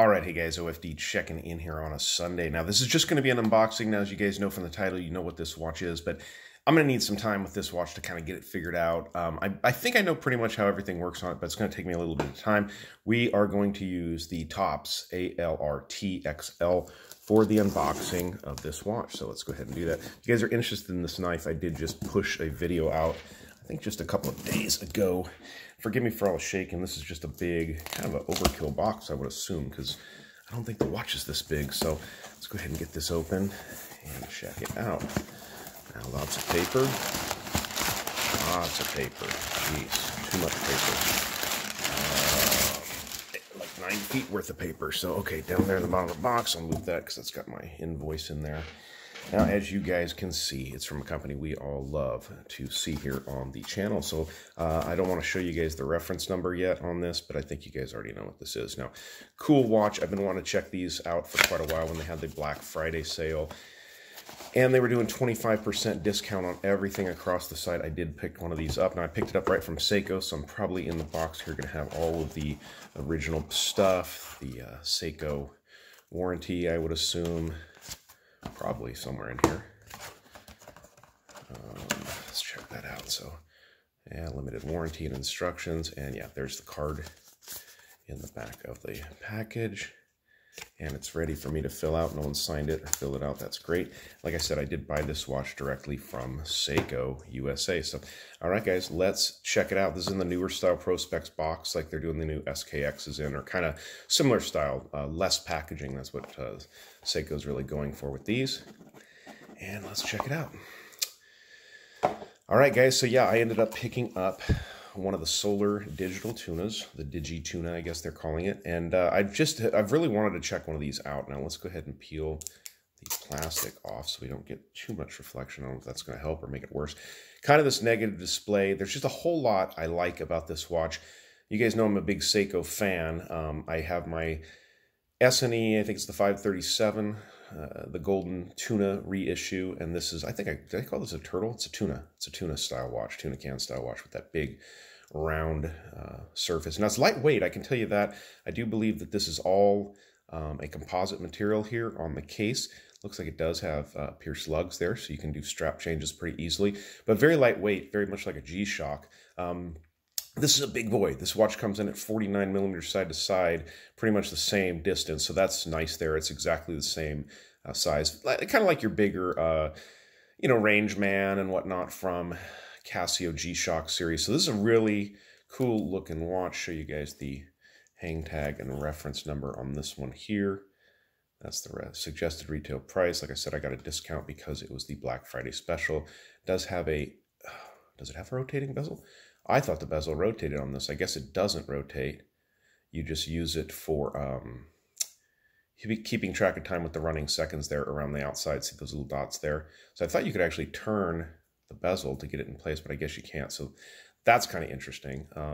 Alright, hey guys, OFD checking in here on a Sunday. Now this is just going to be an unboxing. Now as you guys know from the title, you know what this watch is, but I'm going to need some time with this watch to kind of get it figured out. I think I know pretty much how everything works on it, but it's going to take me a little bit of time. We are going to use the TOPS A-L-R-T-X-L for the unboxing of this watch. So let's go ahead and do that. If you guys are interested in this knife, I did just push a video out, I think just a couple of days ago. Forgive me for all the shaking. This is just a big, kind of an overkill box, I would assume, because I don't think the watch is this big. So let's go ahead and get this open and check it out. Now, lots of paper. Lots of paper. Jeez, too much paper. Like 9 feet worth of paper. So, okay, down there in the bottom of the box, I'll move that because that's got my invoice in there. Now, as you guys can see, it's from a company we all love to see here on the channel. So I don't want to show you guys the reference number yet on this, but I think you guys already know what this is. Now, cool watch. I've been wanting to check these out for quite a while when they had the Black Friday sale. And they were doing 25% discount on everything across the site. I did pick one of these up. Now, I picked it up right from Seiko, so I'm probably in the box here going to have all of the original stuff, the Seiko warranty, I would assume. Probably somewhere in here. Let's check that out. So, yeah, limited warranty and instructions. And yeah, there's the card in the back of the package. And it's ready for me to fill out. No one signed it or filled it out. That's great. Like I said, I did buy this watch directly from Seiko USA. So, all right, guys, let's check it out. This is in the newer style PROSPEX box, like they're doing the new SKXs in, or kind of similar style, less packaging. That's what Seiko's really going for with these. And let's check it out. All right, guys, so yeah, I ended up picking up one of the solar digital tunas, the Digi-Tuna, I guess they're calling it. And I've really wanted to check one of these out. Now let's go ahead and peel the plastic off so we don't get too much reflection. I don't know if that's going to help or make it worse. Kind of this negative display. There's just a whole lot I like about this watch. You guys know I'm a big Seiko fan. I have my SNE, I think it's the 537, the golden tuna reissue, and this is, I think did I call this a turtle? It's a tuna. It's a tuna style watch, tuna can style watch with that big round surface. Now it's lightweight, I can tell you that. I do believe that this is all a composite material here on the case. Looks like it does have pierced lugs there, so you can do strap changes pretty easily, but very lightweight, very much like a G-Shock. This is a big boy. This watch comes in at 49 millimeters side to side, pretty much the same distance. So that's nice there. It's exactly the same size, kind of like your bigger, you know, Range Man and whatnot from Casio G-Shock series. So this is a really cool looking watch. Show you guys the hang tag and reference number on this one here. That's the suggested retail price. Like I said, I got a discount because it was the Black Friday special. It does have a, does it have a rotating bezel? I thought the bezel rotated on this. I guess it doesn't rotate. You just use it for keeping track of time with the running seconds there around the outside. See those little dots there? So I thought you could actually turn the bezel to get it in place, but I guess you can't. So that's kind of interesting. But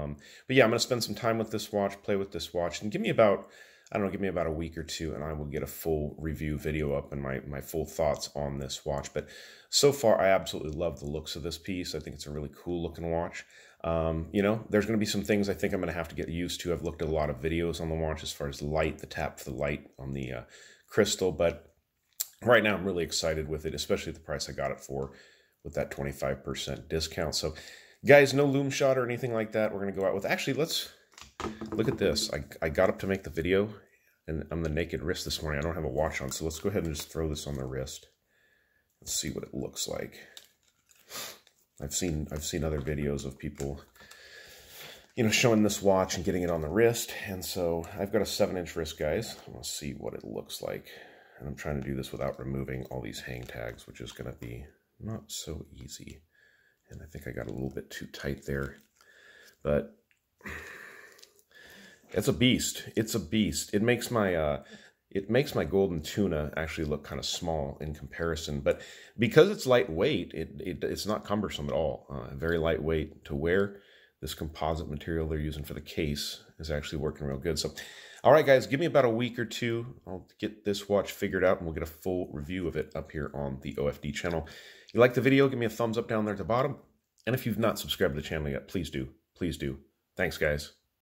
yeah, I'm going to spend some time with this watch, play with this watch, and give me about, I don't know, give me about a week or two, and I will get a full review video up and my full thoughts on this watch. But so far, I absolutely love the looks of this piece. I think it's a really cool looking watch. You know, there's going to be some things I think I'm going to have to get used to. I've looked at a lot of videos on the watch as far as light, the tap for the light on the crystal. But right now, I'm really excited with it, especially the price I got it for with that 25% discount. So, guys, no loom shot or anything like that. We're going to go out with, actually, let's look at this. I got up to make the video, and I'm the naked wrist this morning. I don't have a watch on, so let's go ahead and just throw this on the wrist and see what it looks like. I've seen other videos of people, you know, showing this watch and getting it on the wrist, and so I've got a 7-inch wrist, guys. I want to see what it looks like, and I'm trying to do this without removing all these hang tags, which is going to be not so easy, and I think I got a little bit too tight there, but it's a beast. It's a beast. It makes my golden tuna actually look kind of small in comparison, but because it's lightweight, it's not cumbersome at all. Very lightweight to wear. This composite material they're using for the case is actually working real good. So, all right, guys, give me about a week or two. I'll get this watch figured out, and we'll get a full review of it up here on the OFD channel. If you like the video, give me a thumbs up down there at the bottom. And if you've not subscribed to the channel yet, please do. Please do. Thanks, guys.